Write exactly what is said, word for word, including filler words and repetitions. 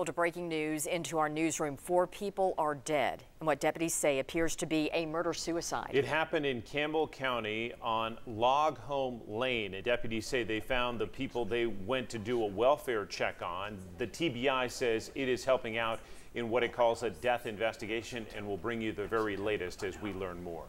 Well, to breaking news into our newsroom, four people are dead in what deputies say appears to be a murder-suicide. It happened in Campbell County on Log Home Lane, and deputies say they found the people they went to do a welfare check on. The T B I says it is helping out in what it calls a death investigation and will bring you the very latest as we learn more.